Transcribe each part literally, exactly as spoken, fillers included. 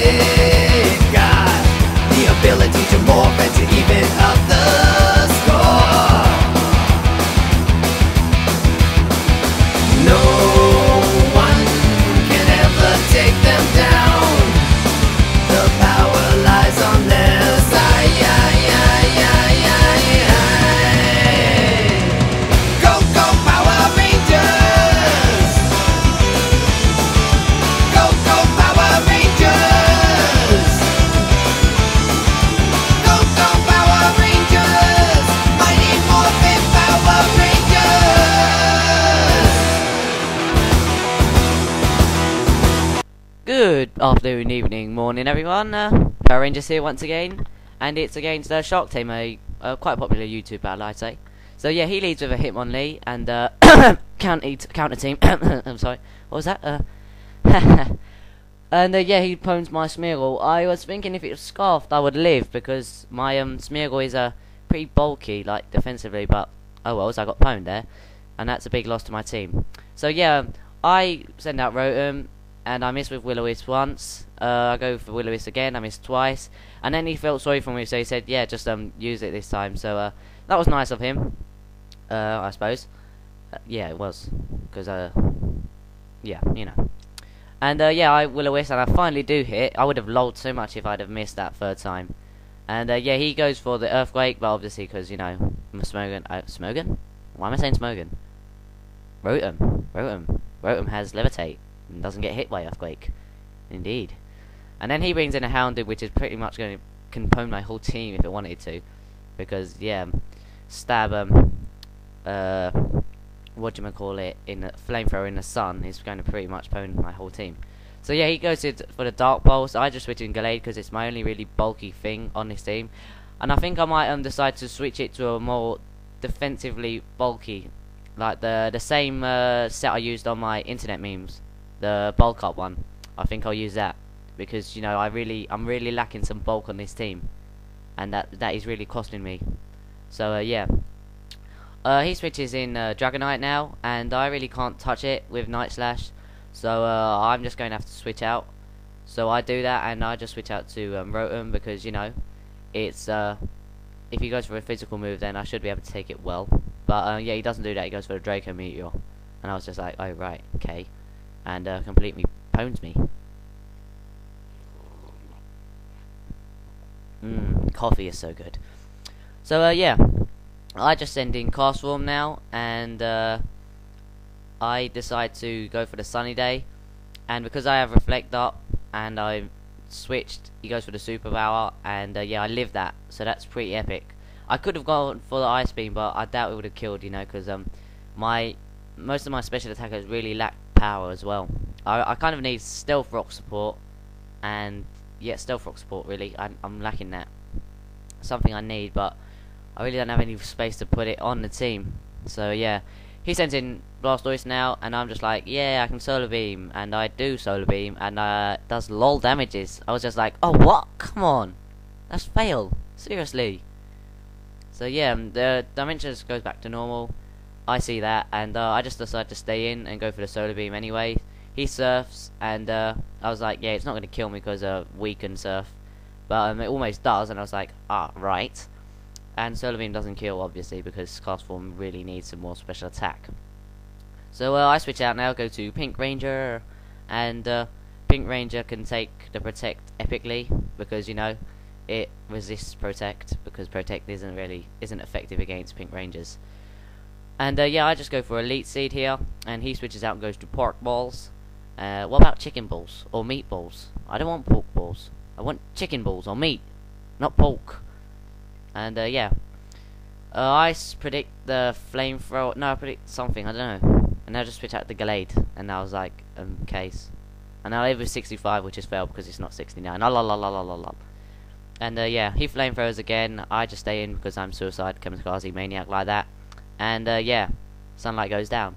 they've got the ability to morph and to even up the score. No one can ever take them down. The power lies on their side. Go, go, Power Rangers! Go, go, Power Rangers! Go, go, Power Rangers! Mighty Morphin Power Rangers! Good afternoon, evening, morning everyone, uh, Power Rangers here once again, and it's against uh, Shark Tamer, a uh, quite popular YouTube battle I'd say. So yeah, he leads with a Hitmonlee and uh, counter, counter team, I'm sorry, what was that? Uh, and uh, yeah, he pwns my Smeargle. I was thinking if it was Scarfed I would live, because my um, Smeargle is uh, pretty bulky, like defensively, but oh well, so I got pwned there, and that's a big loss to my team. So yeah, um, I send out Rotom, and I missed with Will O Wisp once. Uh, I go for Will O Wisp again. I missed twice, and then he felt sorry for me, so he said, "Yeah, just um use it this time." So uh, that was nice of him, uh, I suppose. Uh, yeah, it was, because uh, yeah, you know. And uh, yeah, I Will O Wisp, and I finally do hit. I would have lolled so much if I'd have missed that third time. And uh, yeah, he goes for the earthquake, but obviously, because you know, Smogon, uh, Smogon. Why am I saying Smogon? Rotom, Rotom, Rotom has levitate and doesn't get hit by earthquake, indeed. And then he brings in a Houndoom, which is pretty much going to compone my whole team if it wanted to, because yeah, stab um, uh, what do you call it, in a flamethrower in the sun is going to pretty much pwn my whole team. So yeah, he goes in for the dark pulse. So I just switch in Gallade because it's my only really bulky thing on this team, and I think I might um decide to switch it to a more defensively bulky, like the the same uh, set I used on my internet memes. The bulk up one, I think I'll use that, because you know I really, I'm really lacking some bulk on this team, and that that is really costing me. So uh, yeah, uh, he switches in uh, Dragonite now, and I really can't touch it with Night Slash, so uh, I'm just going to have to switch out. So I do that, and I just switch out to um, Rotom, because you know it's uh, if he goes for a physical move, then I should be able to take it well. But uh, yeah, he doesn't do that. He goes for a Draco Meteor, and I was just like, oh right, okay. And uh, completely pwns me. Mmm, coffee is so good. So uh, yeah, I just send in Castform now, and uh, I decide to go for the sunny day, and because I have Reflect up and I switched, he goes for the superpower, and uh, yeah, I live that, so that's pretty epic. I could have gone for the Ice Beam, but I doubt it would have killed, you know, because um, my most of my special attackers really lack power as well. I, I kind of need Stealth Rock support, and yeah, Stealth Rock support really. I, I'm lacking that. Something I need, but I really don't have any space to put it on the team. So yeah, he sends in Blastoise now, and I'm just like, yeah, I can Solar Beam, and I do Solar Beam, and uh, does lol damages. I was just like, oh what? Come on, that's fail, seriously. So yeah, the dimensions goes back to normal. I see that, and uh, I just decided to stay in and go for the Solar Beam anyway. He surfs, and uh, I was like, yeah, it's not going to kill me because uh, we can surf, but um, it almost does, and I was like, ah, right. And Solar Beam doesn't kill, obviously, because Castform really needs some more special attack. So uh, I switch out now, go to Pink Ranger, and uh, Pink Ranger can take the Protect epically, because, you know, it resists Protect, because Protect isn't really, isn't effective against Pink Rangers. And uh, yeah, I just go for Elite Seed here, and he switches out and goes to Pork Balls. Uh, what about Chicken Balls or Meat Balls? I don't want Pork Balls. I want Chicken Balls or Meat, not Pork. And uh, yeah, uh, I s predict the Flamethrower. No, I predict something. I don't know. And I just switch out the Gallade, and I was like, um, case. And I live with sixty-five, which is failed because it's not sixty-nine. La la la la la la. And uh, yeah, he Flamethrowers again. I just stay in because I'm Suicide Kamikaze Maniac like that. And uh, yeah, sunlight goes down,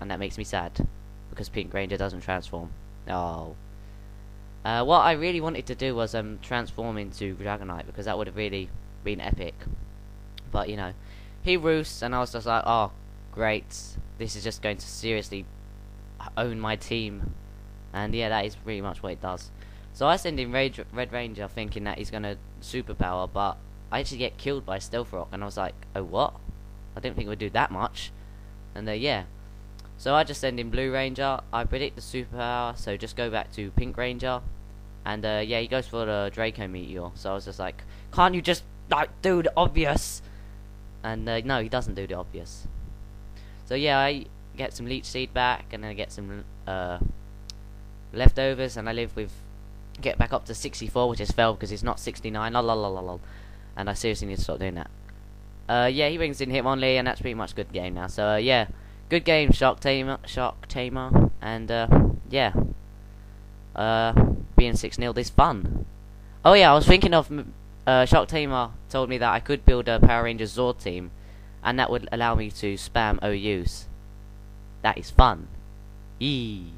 and that makes me sad because Pink Ranger doesn't transform. Oh, uh, what I really wanted to do was um transform into Dragonite, because that would have really been epic. But you know, he roosts, and I was just like, oh great, this is just going to seriously own my team. And yeah, that is pretty much what it does. So I send in Red Ranger thinking that he's going to superpower, but I actually get killed by Stealth Rock, and I was like, oh what? I didn't think it would do that much. And uh, yeah. So I just send in Blue Ranger, I predict the superpower, so just go back to Pink Ranger, and uh, yeah, he goes for the Draco Meteor, so I was just like, can't you just like do the obvious? And uh, no, he doesn't do the obvious. So yeah, I get some Leech Seed back, and then I get some uh, leftovers, and I live with, get back up to sixty-four, which is fell because it's not sixty-nine, la la la la la, and I seriously need to stop doing that. Uh, yeah, he brings in Hitmonlee, and that's pretty much good game now, so uh, yeah. Good game, Shark Tamer, Shark Tamer, and, uh, yeah, uh, being six nil is fun. Oh yeah, I was thinking of, uh, Shark Tamer told me that I could build a Power Rangers Zord team, and that would allow me to spam O Us. That is fun. Eee.